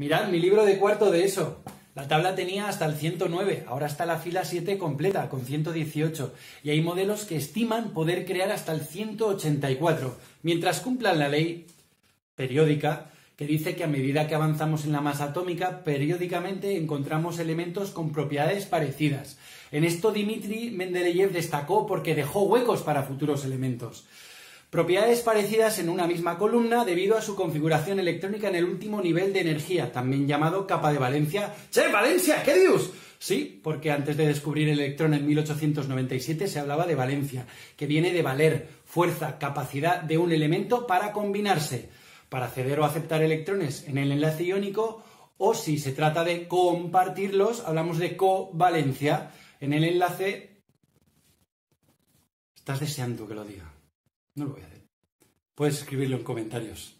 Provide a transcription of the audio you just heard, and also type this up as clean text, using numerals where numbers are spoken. Mirad, mi libro de cuarto de eso. La tabla tenía hasta el 109, ahora está la fila 7 completa, con 118, y hay modelos que estiman poder crear hasta el 184, mientras cumplan la ley periódica, que dice que a medida que avanzamos en la masa atómica, periódicamente encontramos elementos con propiedades parecidas. En esto Dmitri Mendeleev destacó porque dejó huecos para futuros elementos. Propiedades parecidas en una misma columna debido a su configuración electrónica en el último nivel de energía, también llamado capa de valencia. ¡Che, valencia! ¡Qué dios! Sí, porque antes de descubrir el electrón en 1897 se hablaba de valencia, que viene de valer, fuerza, capacidad de un elemento para combinarse, para ceder o aceptar electrones en el enlace iónico, o si se trata de compartirlos, hablamos de covalencia en el enlace. ¿Estás deseando que lo diga? No lo voy a hacer. Puedes escribirlo en comentarios.